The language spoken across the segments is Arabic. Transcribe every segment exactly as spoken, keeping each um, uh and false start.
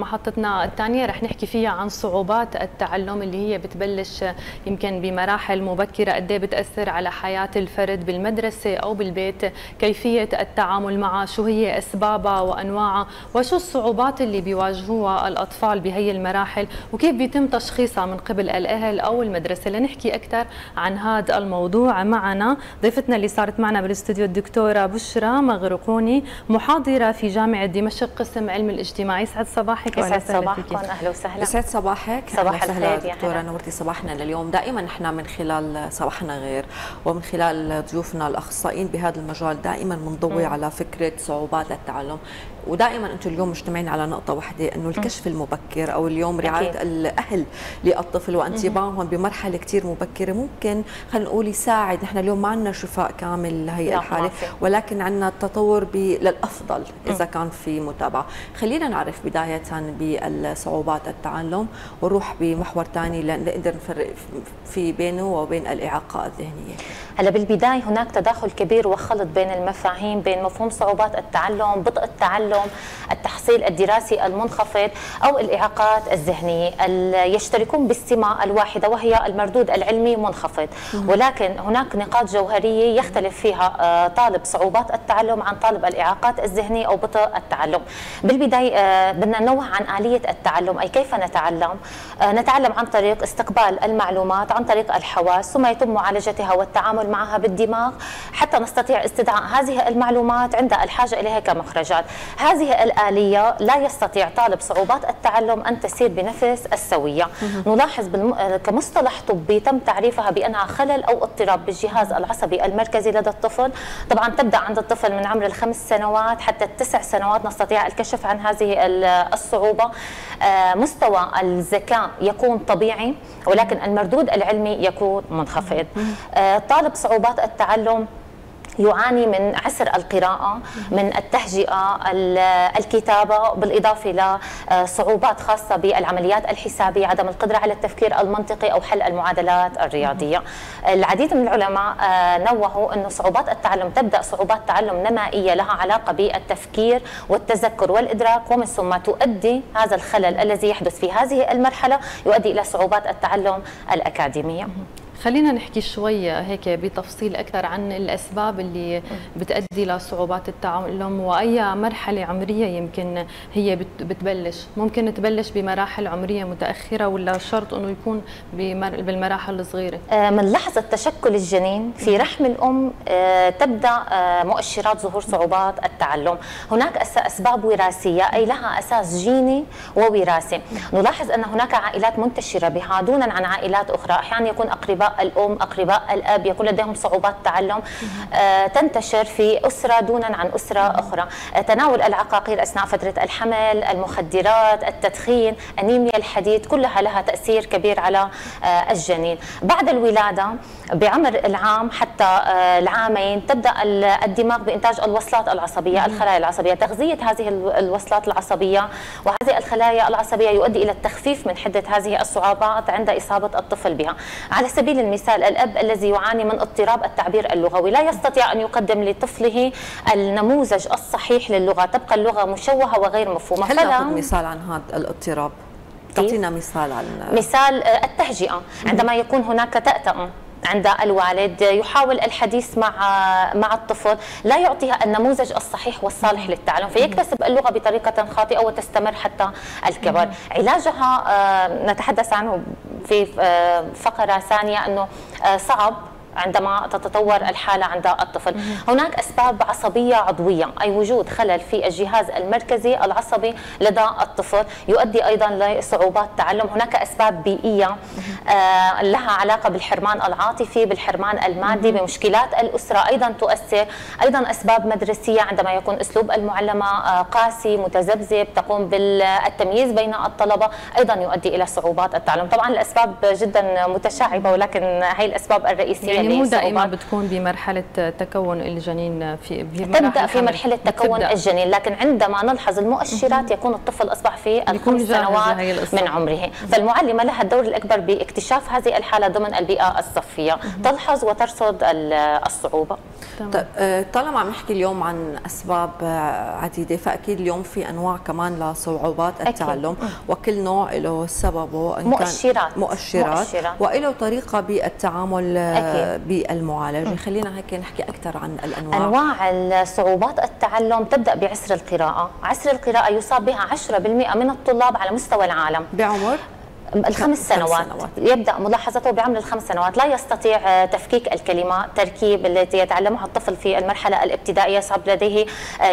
محطتنا الثانية رح نحكي فيها عن صعوبات التعلم اللي هي بتبلش يمكن بمراحل مبكرة، قد ايه بتأثر على حياة الفرد بالمدرسة أو بالبيت، كيفية التعامل معها، شو هي أسبابها وأنواعها، وشو الصعوبات اللي بيواجهوها الأطفال بهي المراحل، وكيف بيتم تشخيصها من قبل الأهل أو المدرسة. لنحكي أكثر عن هذا الموضوع معنا ضيفتنا اللي صارت معنا بالاستوديو الدكتورة بشرى مغرقوني، محاضرة في جامعة دمشق قسم علم الاجتماع. يسعد صباحك. يسعد صباحكم، أهلا وسهلا. يسعد صباحك، صباح الخير دكتورة، نورتي صباحنا لليوم. دائما نحن من خلال صباحنا غير ومن خلال ضيوفنا الأخصائيين بهذا المجال دائما بنضوي على فكرة صعوبات التعلم، ودائما انتم اليوم مجتمعين على نقطه واحده، انه الكشف المبكر او اليوم رعايه أكيد. الاهل للطفل وانتباههم بمرحله كثير مبكره ممكن خلينا نقول يساعد. نحن اليوم ما عندنا شفاء كامل لهي الحاله، ولكن عندنا التطور للافضل اذا كان في متابعه. خلينا نعرف بدايه بصعوبات التعلم ونروح بمحور ثاني لنقدر نفرق في بينه وبين الاعاقه الذهنيه. هلا بالبدايه هناك تداخل كبير وخلط بين المفاهيم، بين مفهوم صعوبات التعلم، بطء التعلم، التحصيل الدراسي المنخفض أو الإعاقات الذهنية. يشتركون بالسمة الواحدة وهي المردود العلمي منخفض، ولكن هناك نقاط جوهرية يختلف فيها طالب صعوبات التعلم عن طالب الإعاقات الذهنية أو بطء التعلم. بالبداية بدنا ننوه عن آلية التعلم، أي كيف نتعلم. نتعلم عن طريق استقبال المعلومات عن طريق الحواس، ثم يتم معالجتها والتعامل معها بالدماغ حتى نستطيع استدعاء هذه المعلومات عند الحاجة إليها كمخرجات. هذه الآلية لا يستطيع طالب صعوبات التعلم أن تسير بنفس السوية. نلاحظ بالم... كمصطلح طبي تم تعريفها بأنها خلل أو اضطراب بالجهاز العصبي المركزي لدى الطفل. طبعا تبدأ عند الطفل من عمر الخمس سنوات حتى التسع سنوات نستطيع الكشف عن هذه الصعوبة. مستوى الذكاء يكون طبيعي، ولكن المردود العلمي يكون منخفض. طالب صعوبات التعلم يعاني من عسر القراءة، من التهجئة، الكتابة، بالإضافة لصعوبات خاصة بالعمليات الحسابية، عدم القدرة على التفكير المنطقي أو حل المعادلات الرياضية. العديد من العلماء نوهوا أن صعوبات التعلم تبدأ صعوبات تعلم نمائية لها علاقة بالتفكير والتذكر والإدراك، ومن ثم تؤدي هذا الخلل الذي يحدث في هذه المرحلة يؤدي إلى صعوبات التعلم الأكاديمية. خلينا نحكي شوي هيك بتفصيل أكثر عن الأسباب اللي بتؤدي لصعوبات التعلم، وأي مرحلة عمرية يمكن هي بتبلش. ممكن تبلش بمراحل عمرية متأخرة ولا شرط إنه يكون بالمراحل الصغيرة؟ من لحظة تشكل الجنين في رحم الأم تبدأ مؤشرات ظهور صعوبات التعلم. هناك أسباب وراثية، أي لها أساس جيني ووراثي. نلاحظ أن هناك عائلات منتشرة بها دونا عن عائلات أخرى. أحيانا يكون أقرباء الأم، أقرباء الأب يكون لديهم صعوبات تعلم آه، تنتشر في أسرة دونا عن أسرة أخرى. آه، تناول العقاقير أثناء فترة الحمل، المخدرات، التدخين، أنيميا الحديد، كلها لها تأثير كبير على آه الجنين. بعد الولادة بعمر العام حتى آه العامين تبدأ الدماغ بإنتاج الوصلات العصبية، الخلايا العصبية. تغذية هذه الوصلات العصبية وهذه الخلايا العصبية يؤدي إلى التخفيف من حدة هذه الصعوبات عند إصابة الطفل بها. على سبيل المثال الأب الذي يعاني من اضطراب التعبير اللغوي لا يستطيع أن يقدم لطفله النموذج الصحيح للغة، تبقى اللغة مشوهة وغير مفهومة. هل نأخذ مثال عن هذا الاضطراب؟ تعطينا مثال عن مثال التهجئة، عندما يكون هناك تأتأة عند الوالد يحاول الحديث مع مع الطفل لا يعطيها النموذج الصحيح والصالح للتعلم، فيكتسب اللغة بطريقة خاطئة وتستمر حتى الكبر. علاجها نتحدث عنه في فقرة ثانية، أنه صعب عندما تتطور الحالة عند الطفل. هناك أسباب عصبية عضوية، أي وجود خلل في الجهاز المركزي العصبي لدى الطفل يؤدي أيضا لصعوبات تعلم. هناك أسباب بيئية آه لها علاقة بالحرمان العاطفي، بالحرمان المادي، بمشكلات الأسرة أيضا تؤثر. أيضا أسباب مدرسية، عندما يكون أسلوب المعلمة آه قاسي متذبذب، تقوم بالتمييز بين الطلبة، أيضا يؤدي إلى صعوبات التعلم. طبعا الأسباب جدا متشعبة، ولكن هي الأسباب الرئيسية يعني مو دائما بتكون بمرحله تكون الجنين في تبدا في مرحله تكون الجنين، لكن عندما نلحظ المؤشرات يكون الطفل اصبح في الخمس سنوات من عمره، فالمعلمه لها الدور الاكبر باكتشاف هذه الحاله ضمن البيئه الصفيه، تلحظ وترصد الصعوبه. طب طالما عم نحكي اليوم عن اسباب عديده، فاكيد اليوم في انواع كمان لصعوبات التعلم، وكل نوع له سببه، إن كان مؤشرات مؤشرات وله طريقه بالتعامل بالمعالجه. خلينا هيك نحكي اكثر عن الانواع. انواع صعوبات التعلم تبدا بعسر القراءه، عسر القراءه يصاب بها عشرة بالمئة من الطلاب على مستوى العالم بعمر الخمس سنوات. يبدأ ملاحظته بعمر الخمس سنوات، لا يستطيع تفكيك الكلمة، تركيب التي يتعلمها الطفل في المرحلة الابتدائية، يصعب لديه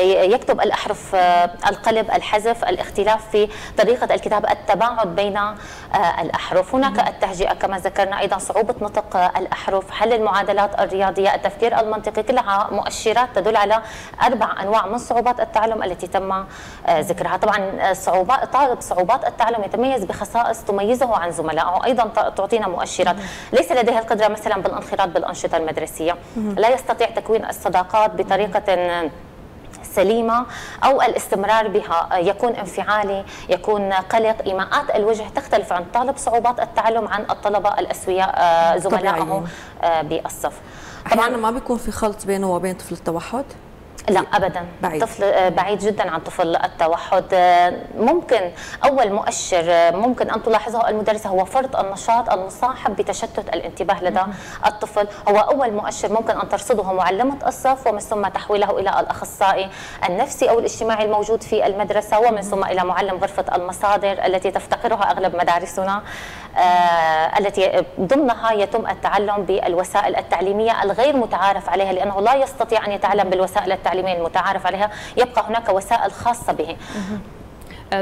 يكتب الأحرف، القلب، الحذف، الاختلاف في طريقة الكتاب، التباعد بين الأحرف. هناك التهجئة كما ذكرنا، أيضا صعوبة نطق الأحرف، حل المعادلات الرياضية، التفكير المنطقي، كلها مؤشرات تدل على أربع أنواع من صعوبات التعلم التي تم ذكرها. طبعا صعوبات طالب صعوبات التعلم يتميز بخصائص تميز يميزه عن زملائه، أيضا تعطينا مؤشرات، ليس لديه القدرة مثلا بالانخراط بالأنشطة المدرسية، لا يستطيع تكوين الصداقات بطريقة سليمة أو الاستمرار بها، يكون انفعالي، يكون قلق، إيماءات الوجه تختلف عن طالب صعوبات التعلم عن الطلبة الأسوياء زملائه بالصف. طبعا ما بيكون في خلط بينه وبين طفل التوحد؟ لا ابدا، بعيد. طفل بعيد جدا عن طفل التوحد. ممكن اول مؤشر ممكن ان تلاحظه المدرسه هو فرط النشاط المصاحب بتشتت الانتباه لدى الطفل، هو اول مؤشر ممكن ان ترصده معلمه الصف، ومن ثم تحويله الى الاخصائي النفسي او الاجتماعي الموجود في المدرسه، ومن ثم الى معلم غرفه المصادر التي تفتقرها اغلب مدارسنا، التي ضمنها يتم التعلم بالوسائل التعليميه الغير متعارف عليها، لانه لا يستطيع ان يتعلم بالوسائل التعليميه المتعارف عليها، يبقى هناك وسائل خاصة به.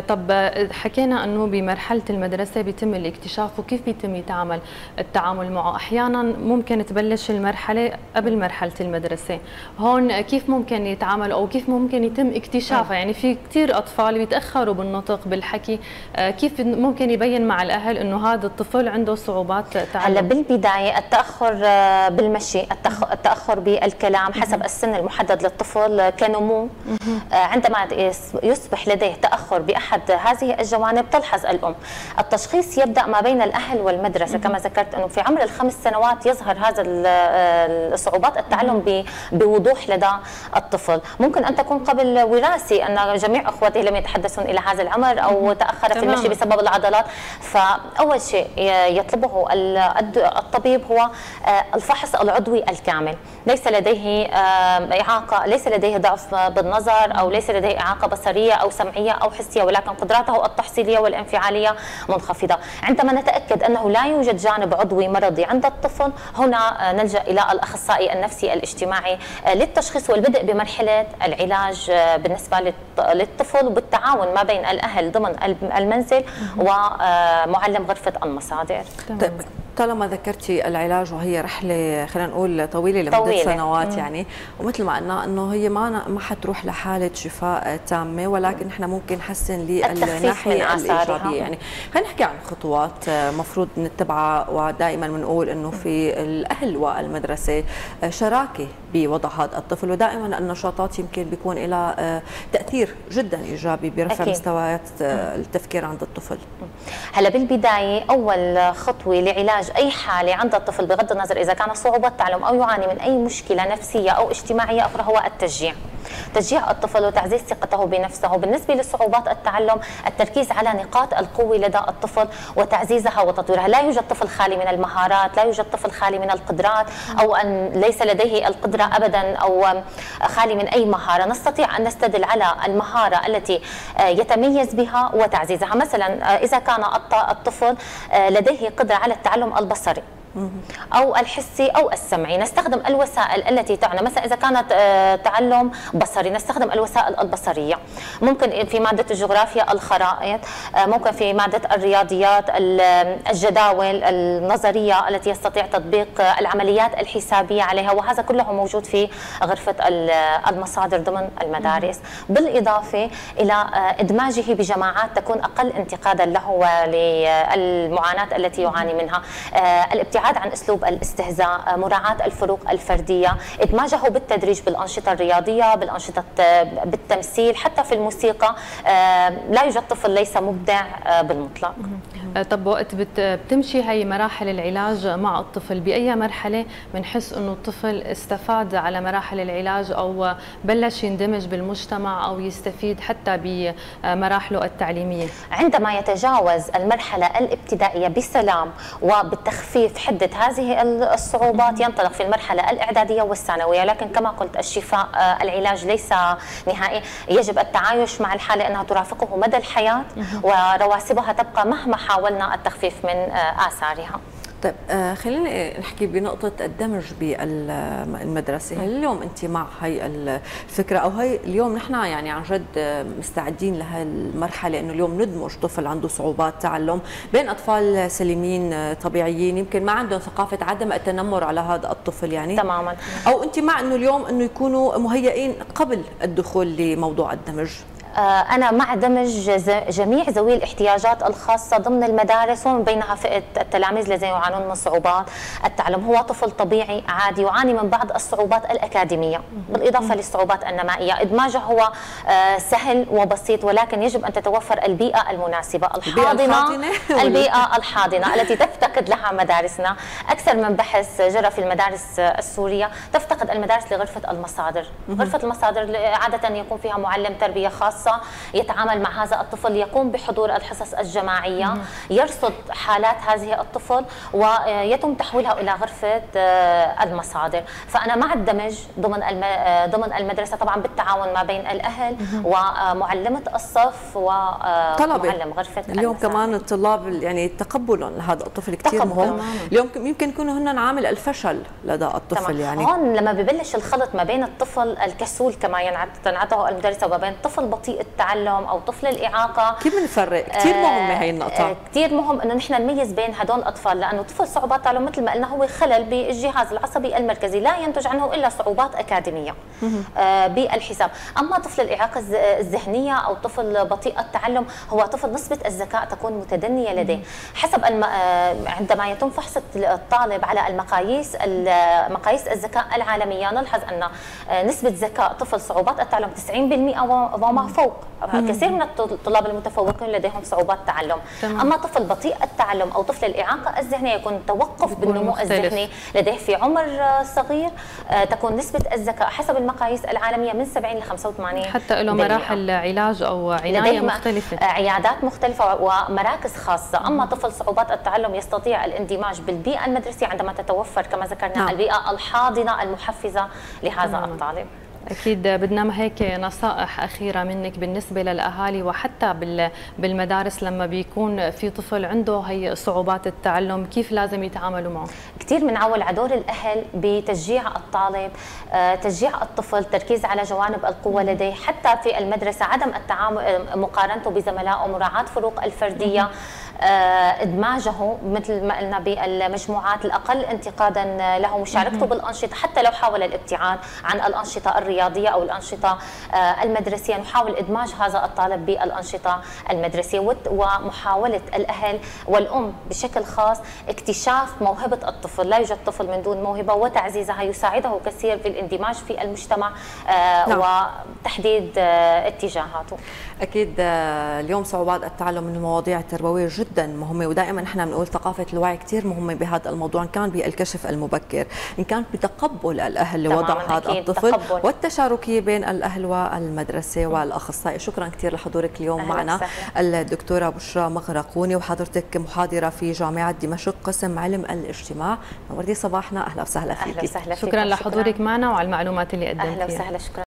طب حكينا انه بمرحله المدرسه بيتم الاكتشاف، وكيف بيتم يتعامل التعامل معه؟ احيانا ممكن تبلش المرحله قبل مرحله المدرسه، هون كيف ممكن يتعامل او كيف ممكن يتم اكتشافه؟ يعني في كثير اطفال بيتاخروا بالنطق بالحكي، كيف ممكن يبين مع الاهل انه هذا الطفل عنده صعوبات تعلم؟ هلا بالبدايه التاخر بالمشي، التاخر بالكلام حسب السن المحدد للطفل كنمو، عندما يصبح لديه تاخر أحد هذه الجوانب تلحظ الأم. التشخيص يبدأ ما بين الأهل والمدرسة، كما ذكرت أنه في عمر الخمس سنوات يظهر هذا صعوبات التعلم بوضوح لدى الطفل. ممكن أن تكون قبل وراثي، أن جميع أخواته لم يتحدثون إلى هذا العمر، أو تأخر في المشي بسبب العضلات، فأول شيء يطلبه الطبيب هو الفحص العضوي الكامل، ليس لديه إعاقة، ليس لديه ضعف بالنظر، أو ليس لديه إعاقة بصرية أو سمعية أو حسية، ولكن قدراته التحصيلية والانفعالية منخفضة. عندما نتأكد أنه لا يوجد جانب عضوي مرضي عند الطفل، هنا نلجأ إلى الأخصائي النفسي الاجتماعي للتشخيص والبدء بمرحلة العلاج بالنسبة للطفل، بالتعاون ما بين الأهل ضمن المنزل ومعلم غرفة المصادر. طيب طالما ذكرتي العلاج، وهي رحلة خلينا نقول طويلة لمدة طويلة. سنوات مم. يعني، ومثل ما قلنا انه هي ما ما حتروح لحالة شفاء تامة، ولكن احنا ممكن نحسن للناحية الإيجابية. يعني خلينا نحكي عن خطوات مفروض نتبعها، ودائما بنقول انه في الأهل والمدرسة شراكة بوضع هذا الطفل، ودائما النشاطات يمكن بيكون لها تأثير جدا إيجابي برفع مستويات التفكير عند الطفل. هلا بالبداية أول خطوة لعلاج أي حالة عند الطفل، بغض النظر إذا كان صعوبة تعلم أو يعاني من أي مشكلة نفسية أو اجتماعية أخرى، هو التشجيع. تشجيع الطفل وتعزيز ثقته بنفسه. بالنسبة لصعوبات التعلم، التركيز على نقاط القوة لدى الطفل وتعزيزها وتطويرها. لا يوجد طفل خالي من المهارات، لا يوجد طفل خالي من القدرات، أو أن ليس لديه القدرة أبدا، أو خالي من أي مهارة. نستطيع أن نستدل على المهارة التي يتميز بها وتعزيزها. مثلا إذا كان الطفل لديه قدرة على التعلم البصري أو الحسي أو السمعي، نستخدم الوسائل التي تعنى. مثلا إذا كانت تعلم بصري، نستخدم الوسائل البصرية. ممكن في مادة الجغرافيا الخرائط، ممكن في مادة الرياضيات الجداول النظرية التي يستطيع تطبيق العمليات الحسابية عليها، وهذا كله موجود في غرفة المصادر ضمن المدارس. بالإضافة إلى إدماجه بجماعات تكون أقل انتقادا له وللمعاناة التي يعاني منها. الابتعاد الابتعاد عن اسلوب الاستهزاء، مراعاة الفروق الفردية، اتماجهوا بالتدريج بالانشطة الرياضية، بالانشطة بالتمثيل، حتى في الموسيقى. لا يوجد طفل ليس مبدع بالمطلق. طب وقت بتمشي هي مراحل العلاج مع الطفل، بأي مرحلة بنحس انه الطفل استفاد على مراحل العلاج او بلش يندمج بالمجتمع او يستفيد حتى بمراحله التعليمية؟ عندما يتجاوز المرحلة الابتدائية بسلام وبالتخفيف حدة هذه الصعوبات ينطلق في المرحلة الإعدادية والثانوية. لكن كما قلت الشفاء العلاج ليس نهائي، يجب التعايش مع الحالة أنها ترافقه مدى الحياة ورواسبها تبقى مهما حاولنا التخفيف من آثارها. طيب خلينا نحكي بنقطة الدمج بالمدرسة، هل اليوم أنت مع هاي الفكرة أو هاي اليوم نحن يعني عن جد مستعدين لهالمرحلة إنه اليوم ندمج طفل عنده صعوبات تعلم بين أطفال سليمين طبيعيين يمكن ما عندهم ثقافة عدم التنمر على هذا الطفل يعني؟ تماما. أو أنت مع إنه اليوم إنه يكونوا مهيئين قبل الدخول لموضوع الدمج؟ أنا مع دمج جميع ذوي الاحتياجات الخاصة ضمن المدارس ومن بينها فئة التلاميذ الذين يعانون من صعوبات التعلم. هو طفل طبيعي عادي يعاني من بعض الصعوبات الأكاديمية بالإضافة للصعوبات النمائية، إدماجه هو سهل وبسيط، ولكن يجب أن تتوفر البيئة المناسبة الحاضنة البيئة الحاضنة التي تفتقد لها مدارسنا. أكثر من بحث جرى في المدارس السورية تفتقد المدارس لغرفة المصادر. غرفة المصادر عادة يكون فيها معلم تربية خاص يتعامل مع هذا الطفل، يقوم بحضور الحصص الجماعية، يرصد حالات هذه الطفل ويتم تحويلها إلى غرفة المصادر. فأنا مع الدمج ضمن ضمن المدرسة طبعا بالتعاون ما بين الأهل ومعلمة الصف ومعلم غرفة المصادر. اليوم كمان الطلاب يعني تقبلهم لهذا الطفل كثير مهم، اليوم يمكن يكونوا هن عامل الفشل لدى الطفل طبعاً. يعني هون لما ببلش الخلط ما بين الطفل الكسول كما ينعته المدرسة وما بين الطفل بطيء التعلم او طفل الاعاقه، كيف بنفرق؟ كثير مهمه هي النقطه، كثير مهم انه نحن نميز بين هدول الاطفال، لانه طفل صعوبات تعلم مثل ما قلنا هو خلل بالجهاز العصبي المركزي لا ينتج عنه الا صعوبات اكاديميه آه بالحساب. اما طفل الاعاقه الذهنيه او طفل بطيء التعلم هو طفل نسبه الذكاء تكون متدنيه لديه. حسب الم... آه عندما يتم فحص الطالب على المقاييس مقاييس الذكاء العالميه نلحظ ان نسبه ذكاء طفل صعوبات التعلم تسعين بالمئة وما فوق. كثير من الطلاب المتفوقين لديهم صعوبات تعلم. تمام. اما طفل بطيء التعلم او طفل الاعاقه الذهنيه يكون توقف بالنمو الذهني لديه في عمر صغير، تكون نسبه الذكاء حسب المقاييس العالميه من سبعين لخمسة وثمانين حتى له مراحل علاج او عنايه مختلفه، عيادات مختلفه ومراكز خاصه. اما طفل صعوبات التعلم يستطيع الاندماج بالبيئه المدرسيه عندما تتوفر كما ذكرنا نعم. البيئه الحاضنه المحفزه لهذا تمام. الطالب. أكيد بدنا هيك نصائح أخيرة منك بالنسبة للأهالي وحتى بالمدارس لما بيكون في طفل عنده هي صعوبات التعلم كيف لازم يتعاملوا معه؟ كثير بنعول على دور الأهل بتشجيع الطالب، تشجيع الطفل، تركيز على جوانب القوة لديه حتى في المدرسة، عدم التعامل مقارنته بزملائه، مراعاة فروق الفردية، إدماجه مثل ما قلنا بالمجموعات، الأقل انتقادا له، مشاركته بالأنشطة حتى لو حاول الابتعاد عن الأنشطة الرياضية أو الأنشطة المدرسية، نحاول إدماج هذا الطالب بالأنشطة المدرسية. ومحاولة الأهل والأم بشكل خاص اكتشاف موهبة الطفل، لا يوجد طفل من دون موهبة، وتعزيزها يساعده كثير في الاندماج في المجتمع نعم. وتحديد اتجاهاته. أكيد اليوم صعوبات التعلم من المواضيع التربوية جدا جدا مهمة، ودائما نحن بنقول ثقافة الوعي كثير مهمة بهذا الموضوع، إن كان بالكشف المبكر، إن كان بتقبل الأهل لوضع هذا الطفل تقبل. والتشاركية بين الأهل والمدرسة والأخصائي. شكرا كثير لحضورك اليوم معنا سهل. الدكتورة بشرى مغرقوني وحضرتك محاضرة في جامعة دمشق قسم علم الاجتماع، نورتي صباحنا. أهلا وسهلا فيك. أهلا وسهلا فيك. شكرا لحضورك معنا وعلى المعلومات اللي قدمتيها. أهلا وسهلا. شكرا.